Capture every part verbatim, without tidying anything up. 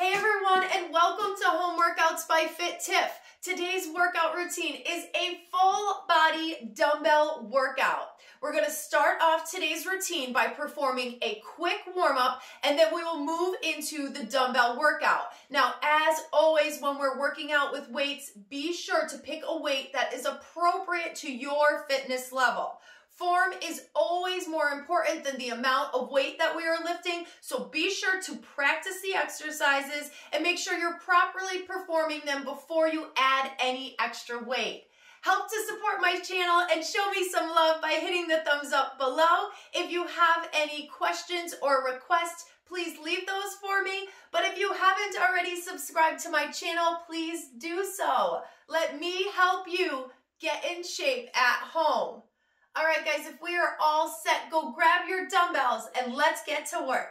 Hey everyone, and welcome to Home Workouts by Fit Tiff. Today's workout routine is a full body dumbbell workout. We're gonna start off today's routine by performing a quick warm up, and then we will move into the dumbbell workout. Now, as always, when we're working out with weights, be sure to pick a weight that is appropriate to your fitness level. Form is always more important than the amount of weight that we are lifting, so be sure to practice the exercises and make sure you're properly performing them before you add any extra weight. Help to support my channel and show me some love by hitting the thumbs up below. If you have any questions or requests, please leave those for me. But if you haven't already subscribed to my channel, please do so. Let me help you get in shape at home. All right, guys, if we are all set, go grab your dumbbells and let's get to work.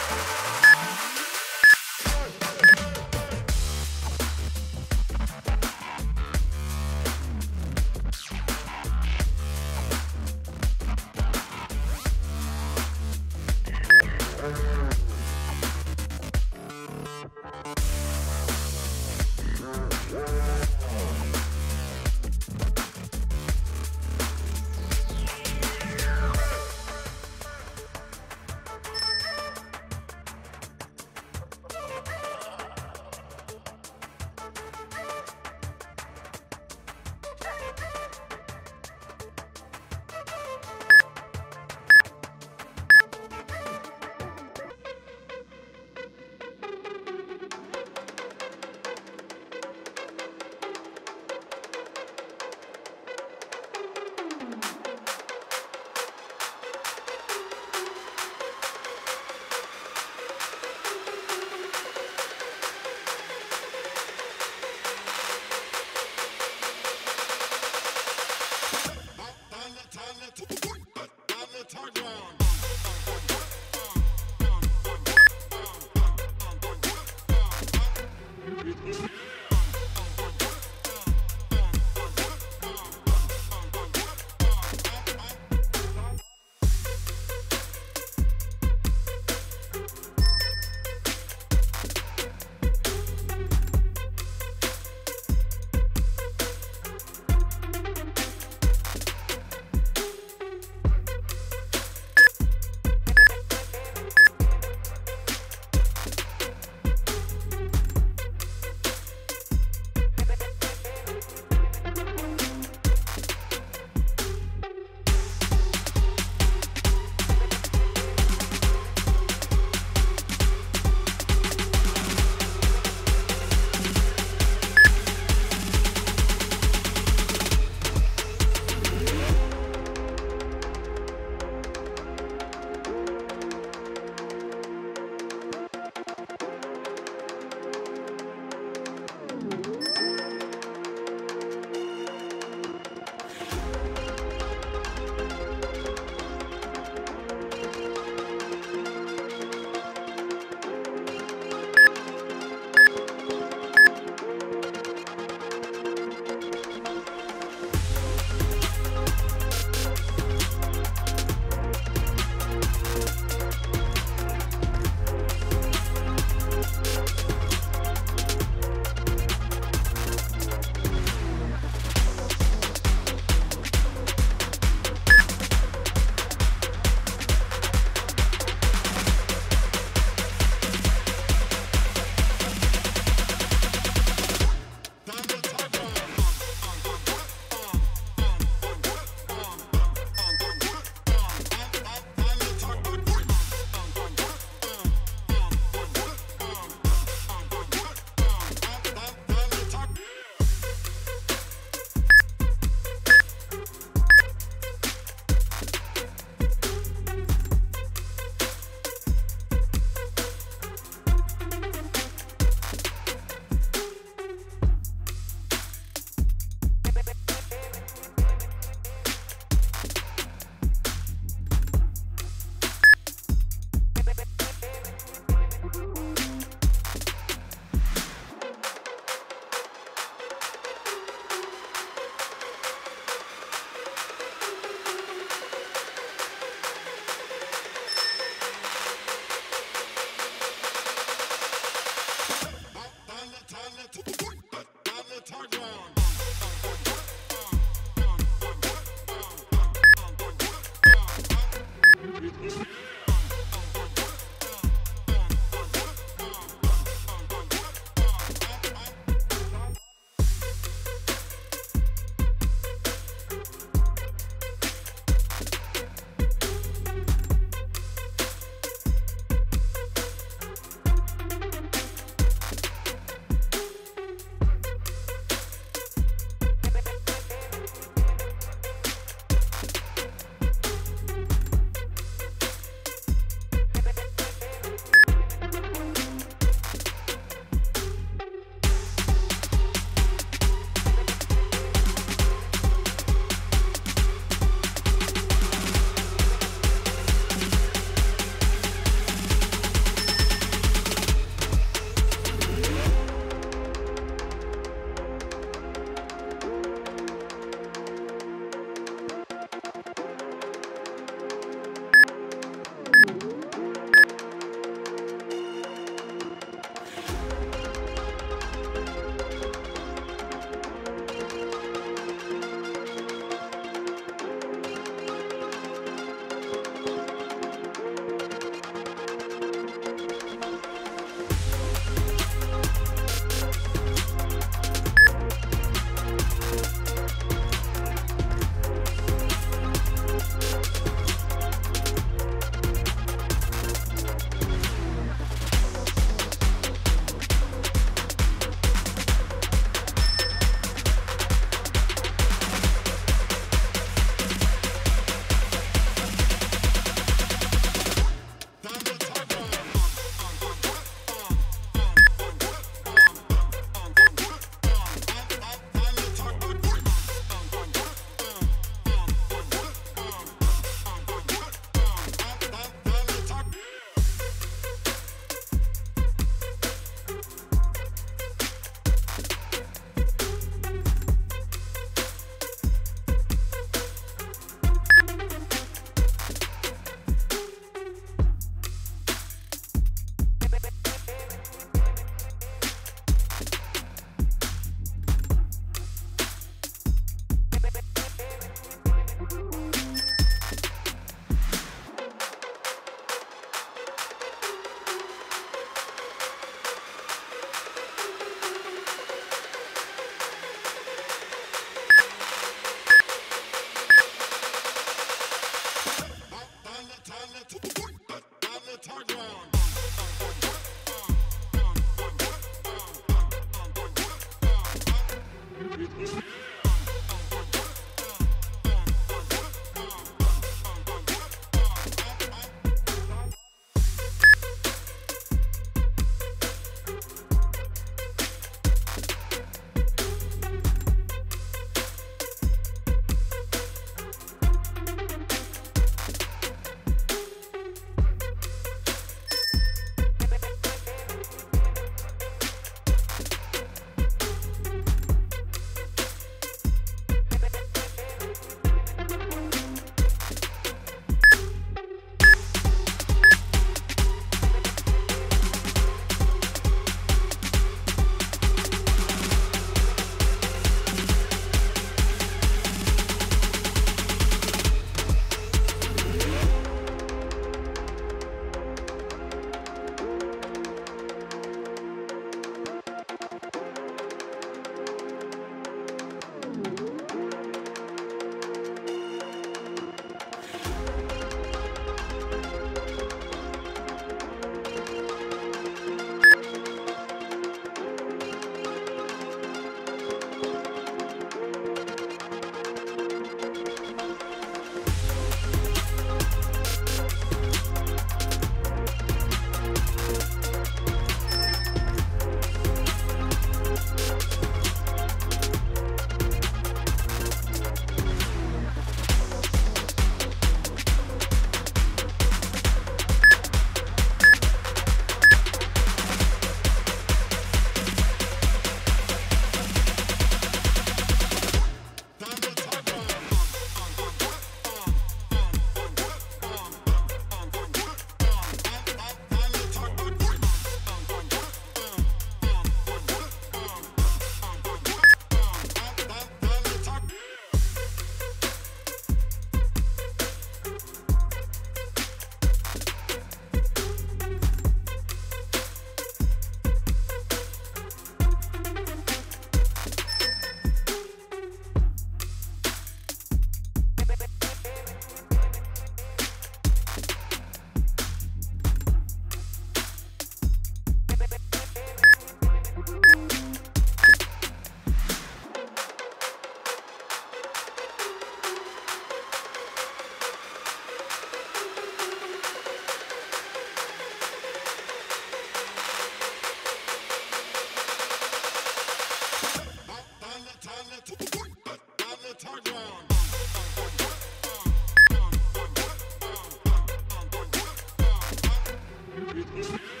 It's